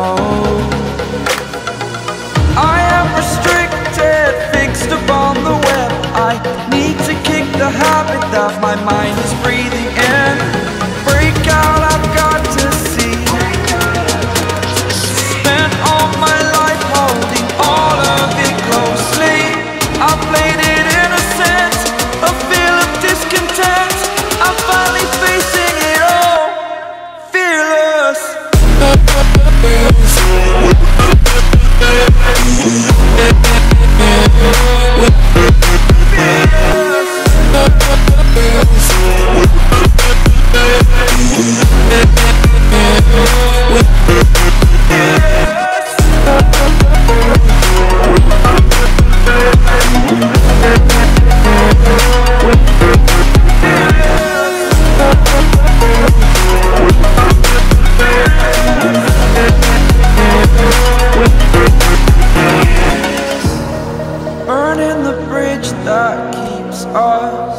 Oh, I am restricted, fixed upon the web. I need to kick the habit that my mind is breathing in. Break out, I've got to see. Spent all my life holding all of it closely. I played it innocent, a feel of discontent. I'm finally facing it all, fearless. That keeps us.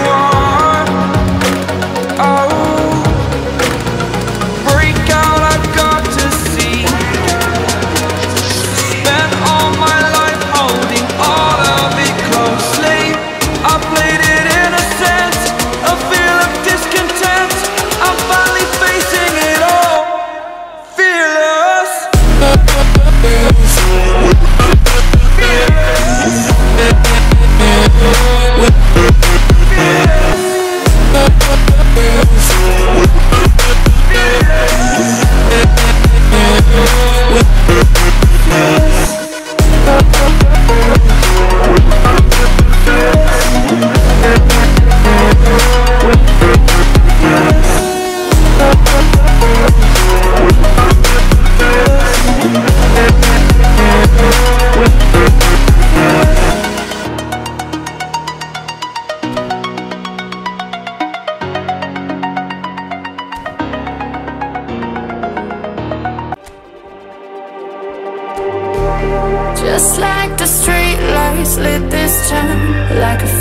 are. Just like the street lights lit this town, like a